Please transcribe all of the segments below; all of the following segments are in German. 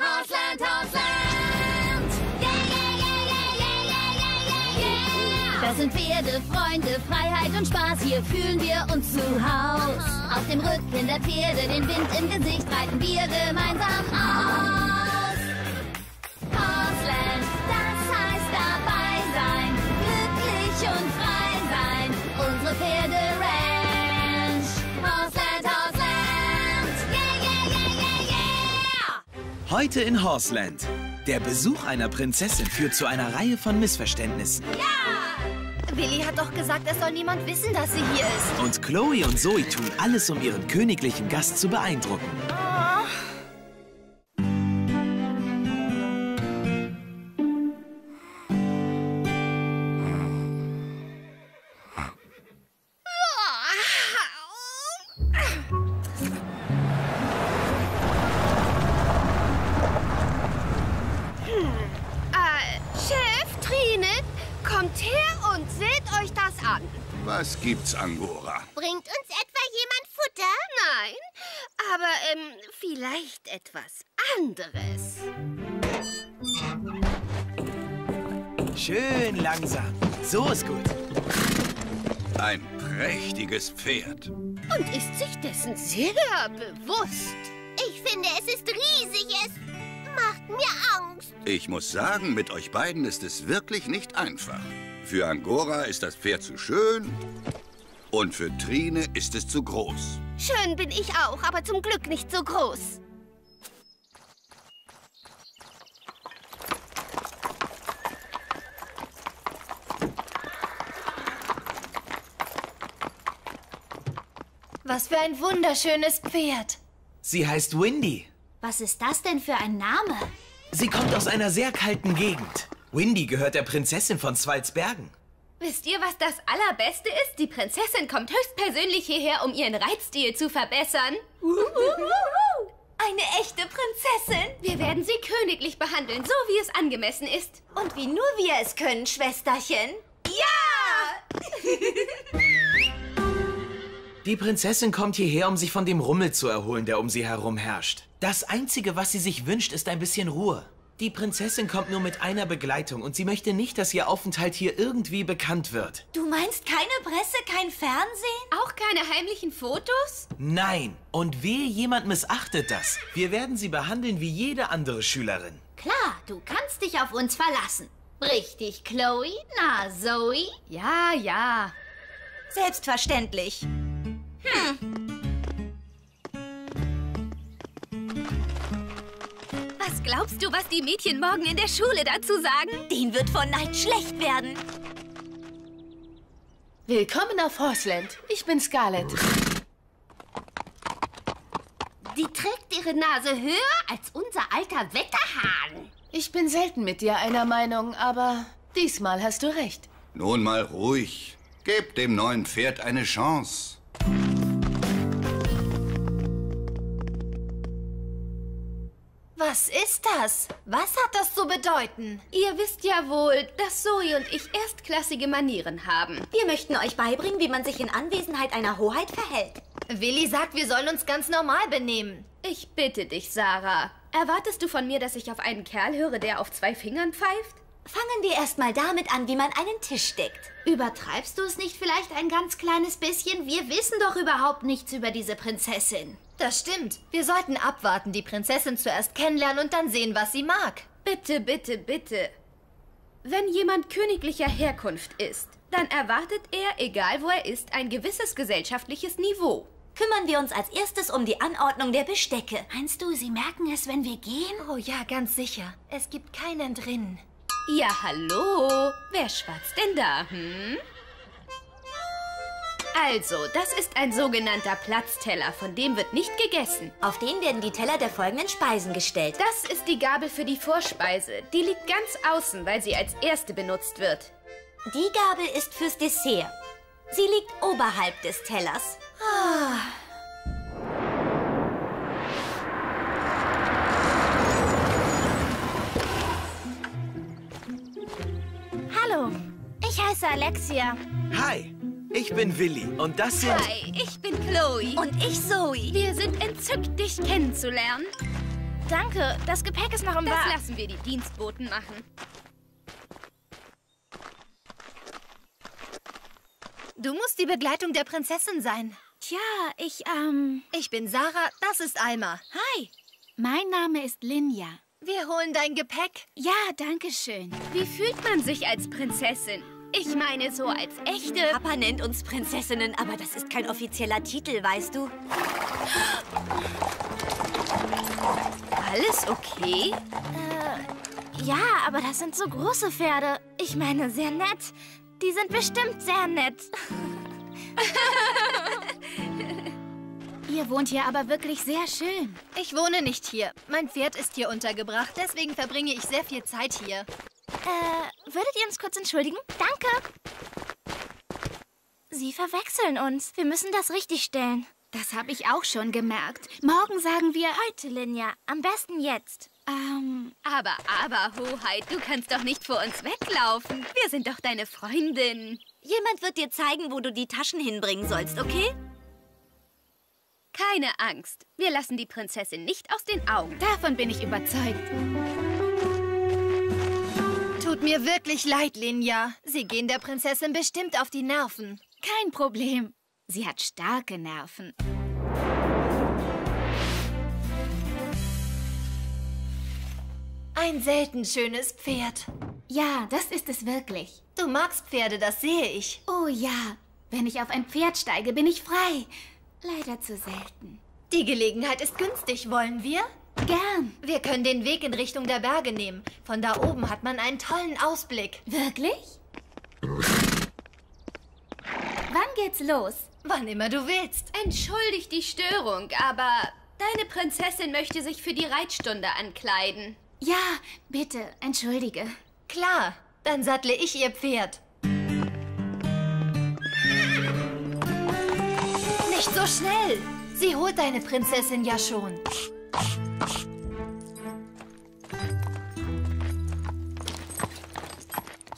Horseland, Horseland! Yeah, yeah, yeah, yeah, yeah, yeah, yeah, yeah! Das sind Pferde, Freunde, Freiheit und Spaß, hier fühlen wir uns zu Haus. Auf dem Rücken der Pferde, den Wind im Gesicht, reiten wir gemeinsam aus. Horseland, das heißt dabei sein, glücklich und frei sein, unsere Pferde Ranch. Horseland, Horseland, yeah, yeah, yeah, yeah, yeah! Heute in Horseland. Der Besuch einer Prinzessin führt zu einer Reihe von Missverständnissen. Ja! Willi hat doch gesagt, es soll niemand wissen, dass sie hier ist. Und Chloe und Zoe tun alles, um ihren königlichen Gast zu beeindrucken. Oh. Chef Trine, kommt her! Und seht euch das an. Was gibt's, Angora? Bringt uns etwa jemand Futter? Nein, aber vielleicht etwas anderes. Schön langsam. So ist gut. Ein prächtiges Pferd. Und ist sich dessen sehr bewusst. Ich finde, es ist riesig. Es macht mir Angst. Ich muss sagen, mit euch beiden ist es wirklich nicht einfach. Für Angora ist das Pferd zu schön und für Trine ist es zu groß. Schön bin ich auch, aber zum Glück nicht so groß. Was für ein wunderschönes Pferd. Sie heißt Windy. Was ist das denn für ein Name? Sie kommt aus einer sehr kalten Gegend. Windy gehört der Prinzessin von Swalzbergen. Wisst ihr, was das Allerbeste ist? Die Prinzessin kommt höchstpersönlich hierher, um ihren Reitstil zu verbessern. Eine echte Prinzessin! Wir werden sie königlich behandeln, so wie es angemessen ist. Und wie nur wir es können, Schwesterchen. Ja! Die Prinzessin kommt hierher, um sich von dem Rummel zu erholen, der um sie herum herrscht. Das Einzige, was sie sich wünscht, ist ein bisschen Ruhe. Die Prinzessin kommt nur mit einer Begleitung und sie möchte nicht, dass ihr Aufenthalt hier irgendwie bekannt wird. Du meinst keine Presse, kein Fernsehen? Auch keine heimlichen Fotos? Nein. Und wehe, jemand missachtet das. Wir werden sie behandeln wie jede andere Schülerin. Klar, du kannst dich auf uns verlassen. Richtig, Chloe? Na, Zoe? Ja, ja. Selbstverständlich. Was glaubst du, was die Mädchen morgen in der Schule dazu sagen? Denen wird vor Neid schlecht werden. Willkommen auf Horseland. Ich bin Scarlett. Die trägt ihre Nase höher als unser alter Wetterhahn. Ich bin selten mit dir einer Meinung, aber diesmal hast du recht. Nun mal ruhig. Gebt dem neuen Pferd eine Chance. Was ist das? Was hat das zu bedeuten? Ihr wisst ja wohl, dass Zoe und ich erstklassige Manieren haben. Wir möchten euch beibringen, wie man sich in Anwesenheit einer Hoheit verhält. Willi sagt, wir sollen uns ganz normal benehmen. Ich bitte dich, Sarah. Erwartest du von mir, dass ich auf einen Kerl höre, der auf 2 Fingern pfeift? Fangen wir erstmal damit an, wie man einen Tisch deckt. Übertreibst du es nicht vielleicht ein ganz kleines bisschen? Wir wissen doch überhaupt nichts über diese Prinzessin. Das stimmt. Wir sollten abwarten, die Prinzessin zuerst kennenlernen und dann sehen, was sie mag. Bitte, bitte, bitte. Wenn jemand königlicher Herkunft ist, dann erwartet er, egal wo er ist, ein gewisses gesellschaftliches Niveau. Kümmern wir uns als erstes um die Anordnung der Bestecke. Meinst du, sie merken es, wenn wir gehen? Oh ja, ganz sicher. Es gibt keinen drin. Ja, hallo. Wer schwatzt denn da, hm? Also, das ist ein sogenannter Platzteller, von dem wird nicht gegessen. Auf den werden die Teller der folgenden Speisen gestellt. Das ist die Gabel für die Vorspeise. Die liegt ganz außen, weil sie als erste benutzt wird. Die Gabel ist fürs Dessert. Sie liegt oberhalb des Tellers. Ah. Hallo, ich heiße Alexia. Hi. Ich bin Willi und das sind... Hi, ich bin Chloe. Und ich Zoe. Wir sind entzückt, dich kennenzulernen. Danke, das Gepäck ist noch im Wagen. Das lassen wir die Dienstboten machen. Du musst die Begleitung der Prinzessin sein. Tja, ich bin Sarah, das ist Alma. Hi. Mein Name ist Linja. Wir holen dein Gepäck. Ja, danke schön. Wie fühlt man sich als Prinzessin? Ich meine, so als echte... Papa nennt uns Prinzessinnen, aber das ist kein offizieller Titel, weißt du? Alles okay? Ja, aber das sind so große Pferde. Ich meine, sehr nett. Die sind bestimmt sehr nett. Ihr wohnt hier aber wirklich sehr schön. Ich wohne nicht hier. Mein Pferd ist hier untergebracht, deswegen verbringe ich sehr viel Zeit hier. Würdet ihr uns kurz entschuldigen? Danke. Sie verwechseln uns. Wir müssen das richtigstellen. Das habe ich auch schon gemerkt. Morgen sagen wir... Heute, Linja. Am besten jetzt. Aber, Hoheit, du kannst doch nicht vor uns weglaufen. Wir sind doch deine Freundin. Jemand wird dir zeigen, wo du die Taschen hinbringen sollst, okay? Keine Angst. Wir lassen die Prinzessin nicht aus den Augen. Davon bin ich überzeugt. Tut mir wirklich leid, Linja. Sie gehen der Prinzessin bestimmt auf die Nerven. Kein Problem. Sie hat starke Nerven. Ein selten schönes Pferd. Ja, das ist es wirklich. Du magst Pferde, das sehe ich. Oh ja, wenn ich auf ein Pferd steige, bin ich frei. Leider zu selten. Die Gelegenheit ist günstig, wollen wir? Gern. Wir können den Weg in Richtung der Berge nehmen. Von da oben hat man einen tollen Ausblick. Wirklich? Wann geht's los? Wann immer du willst. Entschuldigt die Störung, aber deine Prinzessin möchte sich für die Reitstunde ankleiden. Ja, bitte, entschuldige. Klar, dann sattle ich ihr Pferd. Nicht so schnell! Sie holt deine Prinzessin ja schon.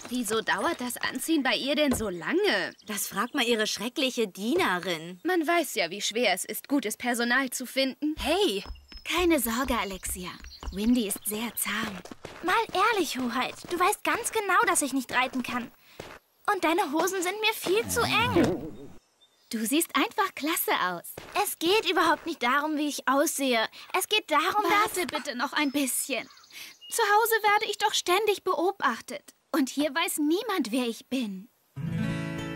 Wieso dauert das Anziehen bei ihr denn so lange? Das fragt mal ihre schreckliche Dienerin. Man weiß ja, wie schwer es ist, gutes Personal zu finden. Hey! Keine Sorge, Alexia. Windy ist sehr zahm. Mal ehrlich, Hoheit. Du weißt ganz genau, dass ich nicht reiten kann. Und deine Hosen sind mir viel zu eng. Du siehst einfach klasse aus. Es geht überhaupt nicht darum, wie ich aussehe. Es geht darum, Warte bitte noch ein bisschen. Zu Hause werde ich doch ständig beobachtet. Und hier weiß niemand, wer ich bin.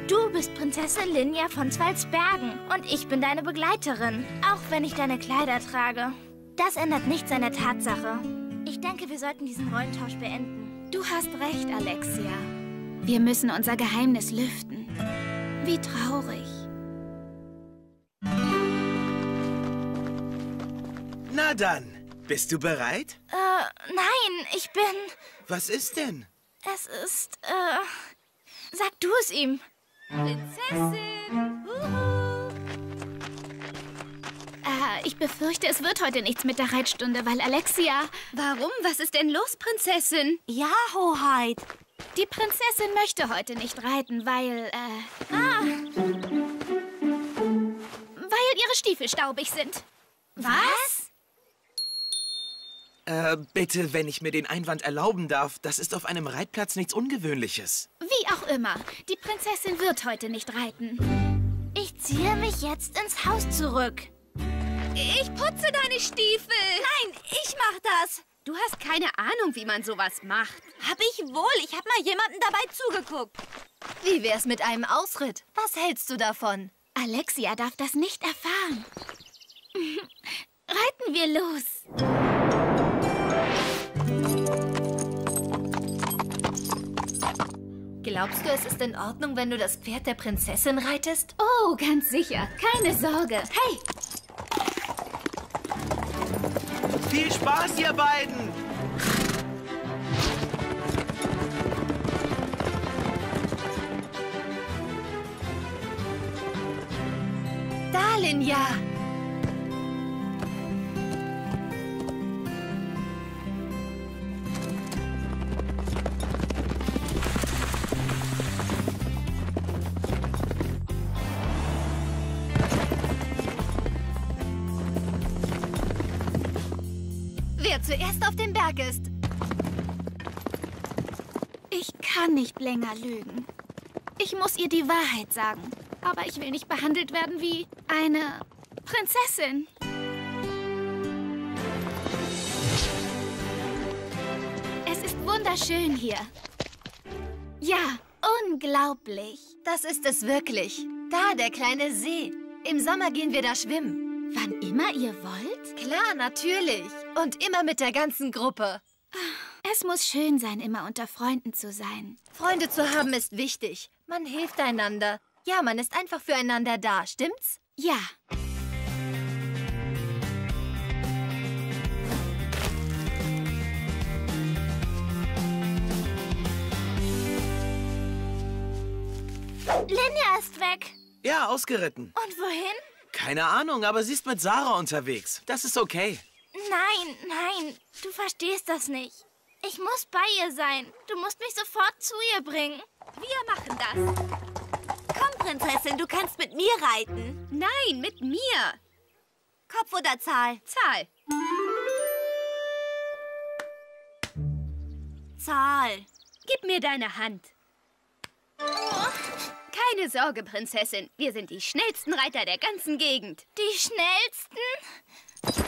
Du bist Prinzessin Linja von Zwalsbergen. Und ich bin deine Begleiterin. Auch wenn ich deine Kleider trage. Das ändert nichts an der Tatsache. Ich denke, wir sollten diesen Rollentausch beenden. Du hast recht, Alexia. Wir müssen unser Geheimnis lüften. Wie traurig. Na dann, bist du bereit? Nein, ich bin... Was ist denn? Es ist, Sag du es ihm. Prinzessin! Ich befürchte, es wird heute nichts mit der Reitstunde, weil Alexia... Warum? Was ist denn los, Prinzessin? Ja, Hoheit. Die Prinzessin möchte heute nicht reiten, weil... Weil ihre Stiefel staubig sind. Was? Bitte, wenn ich mir den Einwand erlauben darf, das ist auf einem Reitplatz nichts Ungewöhnliches. Wie auch immer, die Prinzessin wird heute nicht reiten. Ich ziehe mich jetzt ins Haus zurück. Ich putze deine Stiefel. Nein, ich mach das. Du hast keine Ahnung, wie man sowas macht. Hab ich wohl. Ich hab mal jemanden dabei zugeguckt. Wie wär's mit einem Ausritt? Was hältst du davon? Alexia darf das nicht erfahren. Reiten wir los. Glaubst du, es ist in Ordnung, wenn du das Pferd der Prinzessin reitest? Oh, ganz sicher. Keine Sorge. Hey! Viel Spaß, ihr beiden! Da, Linja! zuerst auf dem Berg ist. Ich kann nicht länger lügen. Ich muss ihr die Wahrheit sagen. Aber ich will nicht behandelt werden wie eine Prinzessin. Es ist wunderschön hier. Ja, unglaublich. Das ist es wirklich. Da, der kleine See. Im Sommer gehen wir da schwimmen. Wann immer ihr wollt? Klar, natürlich. Und immer mit der ganzen Gruppe. Es muss schön sein, immer unter Freunden zu sein. Freunde zu haben ist wichtig. Man hilft einander. Ja, man ist einfach füreinander da, stimmt's? Ja. Linja ist weg. Ja, ausgeritten. Und wohin? Keine Ahnung, aber sie ist mit Sarah unterwegs. Das ist okay. Nein, nein, du verstehst das nicht. Ich muss bei ihr sein. Du musst mich sofort zu ihr bringen. Wir machen das. Komm, Prinzessin, du kannst mit mir reiten. Nein, mit mir. Kopf oder Zahl? Zahl. Zahl. Gib mir deine Hand. Oh. Keine Sorge, Prinzessin. Wir sind die schnellsten Reiter der ganzen Gegend. Die schnellsten?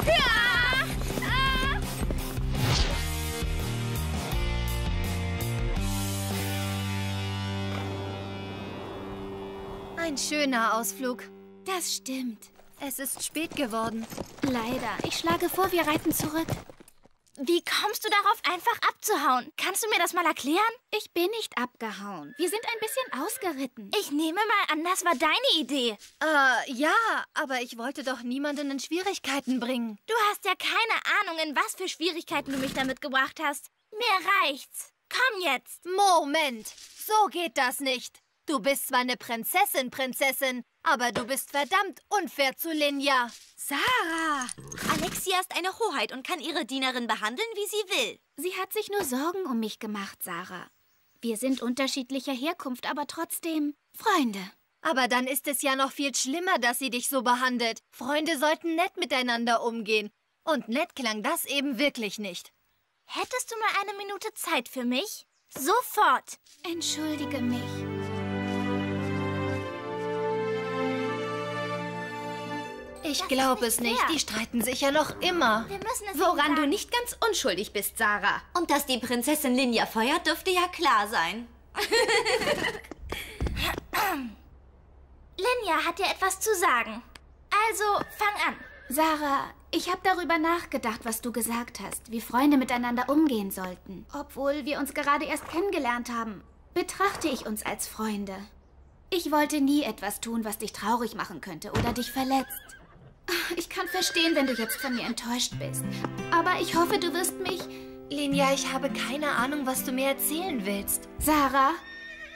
Ja! Ah! Ein schöner Ausflug. Das stimmt. Es ist spät geworden. Leider. Ich schlage vor, wir reiten zurück. Wie kommst du darauf, einfach abzuhauen? Kannst du mir das mal erklären? Ich bin nicht abgehauen. Wir sind ein bisschen ausgeritten. Ich nehme mal an, das war deine Idee. Ja, aber ich wollte doch niemanden in Schwierigkeiten bringen. Du hast ja keine Ahnung, in was für Schwierigkeiten du mich damit gebracht hast. Mir reicht's. Komm jetzt. Moment, so geht das nicht. Du bist zwar eine Prinzessin, Prinzessin, aber du bist verdammt unfair zu Linja. Sarah! Alexia ist eine Hoheit und kann ihre Dienerin behandeln, wie sie will. Sie hat sich nur Sorgen um mich gemacht, Sarah. Wir sind unterschiedlicher Herkunft, aber trotzdem Freunde. Aber dann ist es ja noch viel schlimmer, dass sie dich so behandelt. Freunde sollten nett miteinander umgehen. Und nett klang das eben wirklich nicht. Hättest du mal eine Minute Zeit für mich? Sofort! Entschuldige mich. Ich glaube es nicht. Die streiten sich ja noch immer. Woran du nicht ganz unschuldig bist, Sarah. Und dass die Prinzessin Linja feuert, dürfte ja klar sein. Linja hat dir etwas zu sagen. Also, fang an. Sarah, ich habe darüber nachgedacht, was du gesagt hast, wie Freunde miteinander umgehen sollten. Obwohl wir uns gerade erst kennengelernt haben, betrachte ich uns als Freunde. Ich wollte nie etwas tun, was dich traurig machen könnte oder dich verletzt. Ich kann verstehen, wenn du jetzt von mir enttäuscht bist. Aber ich hoffe, du wirst mich... Linja, ich habe keine Ahnung, was du mir erzählen willst. Sarah,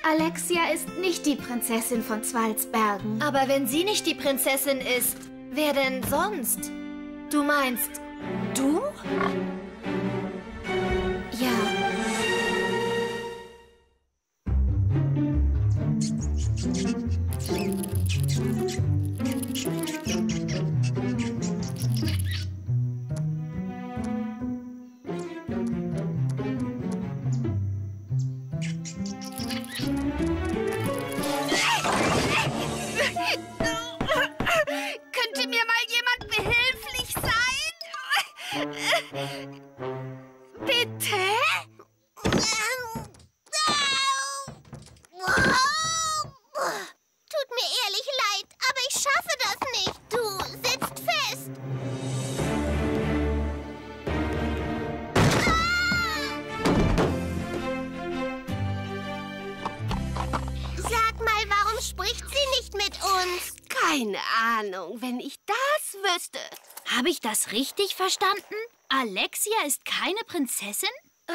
Alexia ist nicht die Prinzessin von Zwalsbergen. Aber wenn sie nicht die Prinzessin ist, wer denn sonst? Du meinst, du? Ja. Das richtig verstanden? Alexia ist keine Prinzessin?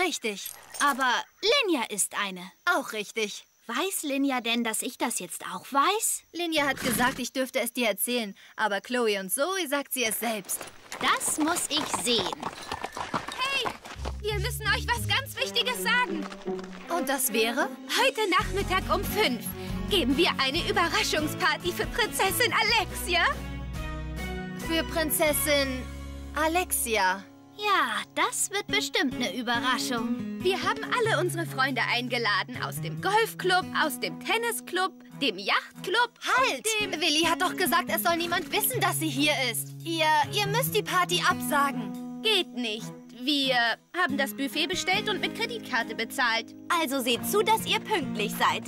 Richtig. Aber Linja ist eine. Auch richtig. Weiß Linja denn, dass ich das jetzt auch weiß? Linja hat gesagt, ich dürfte es dir erzählen. Aber Chloe und Zoe sagt sie es selbst. Das muss ich sehen. Hey, wir müssen euch was ganz Wichtiges sagen. Und das wäre? Heute Nachmittag um 5 geben wir eine Überraschungsparty für Prinzessin Alexia. Für Prinzessin Alexia. Ja, Ja, das wird bestimmt eine Überraschung. Wir haben alle unsere Freunde eingeladen. Aus dem Golfclub, aus dem Tennisclub, dem Yachtclub. Halt! Willi hat doch gesagt, es soll niemand wissen, dass sie hier ist. Ihr müsst die Party absagen. Geht nicht. Wir haben das Buffet bestellt und mit Kreditkarte bezahlt. Also seht zu, dass ihr pünktlich seid.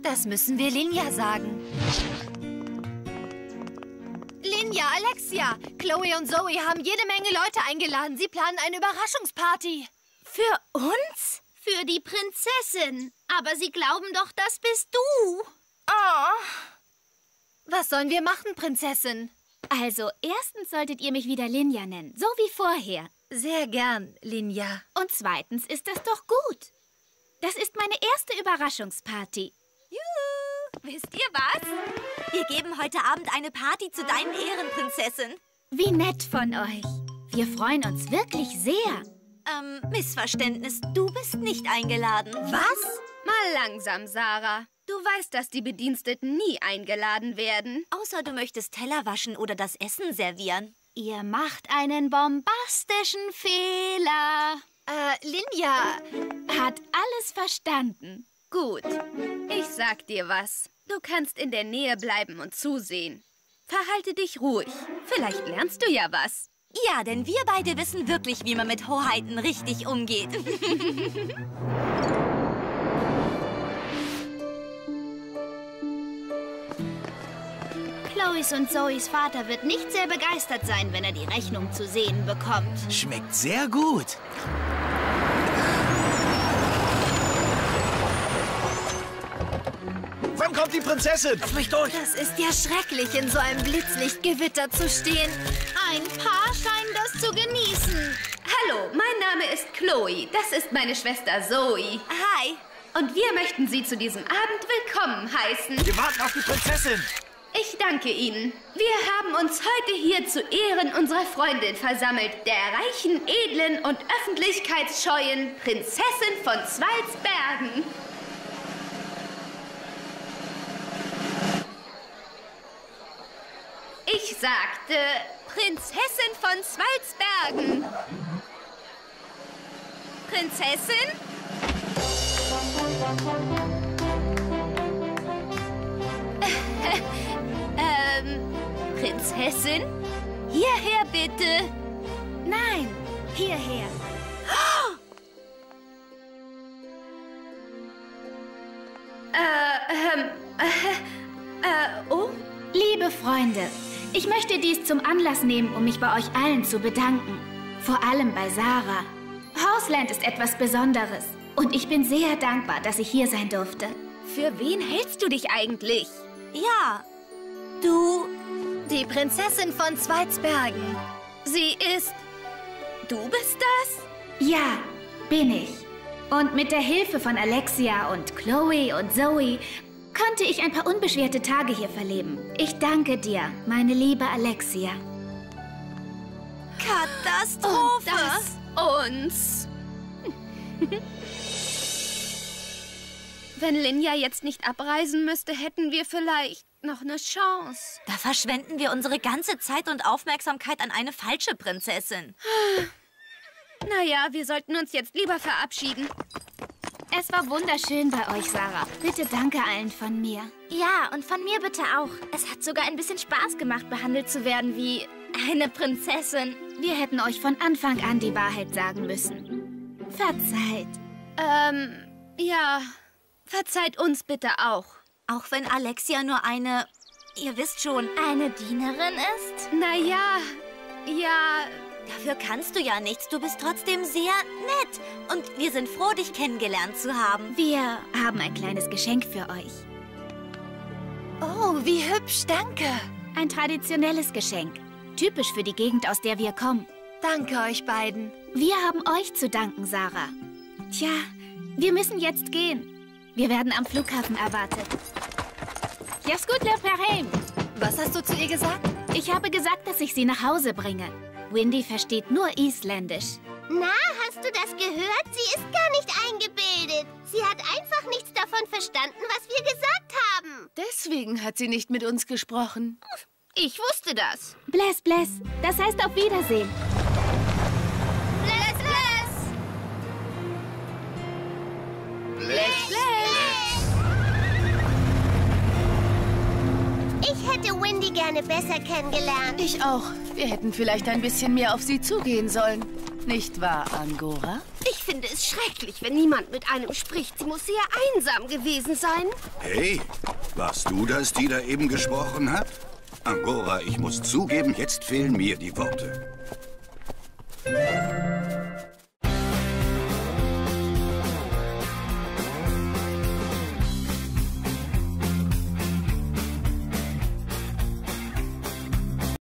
Das müssen wir Linja sagen. Linja, Alexia, Chloe und Zoe haben jede Menge Leute eingeladen. Sie planen eine Überraschungsparty. Für uns? Für die Prinzessin. Aber sie glauben doch, das bist du. Oh. Was sollen wir machen, Prinzessin? Also, erstens solltet ihr mich wieder Linja nennen, so wie vorher. Sehr gern, Linja. Und zweitens ist das doch gut. Das ist meine erste Überraschungsparty. Juhu! Wisst ihr was? Wir geben heute Abend eine Party zu deinen Ehren, Prinzessin. Wie nett von euch. Wir freuen uns wirklich sehr. Missverständnis, du bist nicht eingeladen. Was? Mal langsam, Sarah. Du weißt, dass die Bediensteten nie eingeladen werden. Außer du möchtest Teller waschen oder das Essen servieren. Ihr macht einen bombastischen Fehler. Linja hat alles verstanden. Gut, ich sag dir was. Du kannst in der Nähe bleiben und zusehen. Verhalte dich ruhig. Vielleicht lernst du ja was. Ja, denn wir beide wissen wirklich, wie man mit Hoheiten richtig umgeht. Chloes und Zoes Vater wird nicht sehr begeistert sein, wenn er die Rechnung zu sehen bekommt. Schmeckt sehr gut. Wann kommt die Prinzessin? Lass mich durch. Das ist ja schrecklich, in so einem Blitzlichtgewitter zu stehen. Ein Paar scheinen das zu genießen. Hallo, mein Name ist Chloe. Das ist meine Schwester Zoe. Hi. Und wir möchten Sie zu diesem Abend willkommen heißen. Wir warten auf die Prinzessin. Ich danke Ihnen. Wir haben uns heute hier zu Ehren unserer Freundin versammelt, der reichen, edlen und öffentlichkeitsscheuen Prinzessin von Swalzbergen. Ich sagte, Prinzessin von Swalzbergen. Prinzessin? Prinzessin? Hierher bitte! Nein, hierher! Oh! Oh? Liebe Freunde, ich möchte dies zum Anlass nehmen, um mich bei euch allen zu bedanken. Vor allem bei Sarah. Horseland ist etwas Besonderes und ich bin sehr dankbar, dass ich hier sein durfte. Für wen hältst du dich eigentlich? Ja, du... Die Prinzessin von Zwalsbergen. Sie ist... Du bist das? Ja, bin ich. Und mit der Hilfe von Alexia und Chloe und Zoe konnte ich ein paar unbeschwerte Tage hier verleben. Ich danke dir, meine liebe Alexia. Katastrophe! Und das uns... Wenn Linja jetzt nicht abreisen müsste, hätten wir vielleicht noch eine Chance. Da verschwenden wir unsere ganze Zeit und Aufmerksamkeit an eine falsche Prinzessin. Naja, wir sollten uns jetzt lieber verabschieden. Es war wunderschön bei euch, Sarah. Bitte danke allen von mir. Ja, und von mir bitte auch. Es hat sogar ein bisschen Spaß gemacht, behandelt zu werden wie eine Prinzessin. Wir hätten euch von Anfang an die Wahrheit sagen müssen. Verzeiht. Ja... Verzeiht uns bitte auch. Auch wenn Alexia nur eine, ihr wisst schon, eine Dienerin ist? Naja, ja... Dafür kannst du ja nichts. Du bist trotzdem sehr nett. Und wir sind froh, dich kennengelernt zu haben. Wir haben ein kleines Geschenk für euch. Oh, wie hübsch, danke. Ein traditionelles Geschenk. Typisch für die Gegend, aus der wir kommen. Danke euch beiden. Wir haben euch zu danken, Sarah. Tja, wir müssen jetzt gehen. Wir werden am Flughafen erwartet. Yes, gut, Ferheim. Was hast du zu ihr gesagt? Ich habe gesagt, dass ich sie nach Hause bringe. Windy versteht nur Isländisch. Na, hast du das gehört? Sie ist gar nicht eingebildet. Sie hat einfach nichts davon verstanden, was wir gesagt haben. Deswegen hat sie nicht mit uns gesprochen. Ich wusste das. Bless, bless. Das heißt auf Wiedersehen. Windy gerne besser kennengelernt. Ich auch. Wir hätten vielleicht ein bisschen mehr auf sie zugehen sollen. Nicht wahr, Angora? Ich finde es schrecklich, wenn niemand mit einem spricht. Sie muss sehr einsam gewesen sein. Hey, warst du das, die da eben gesprochen hat? Angora, ich muss zugeben, jetzt fehlen mir die Worte.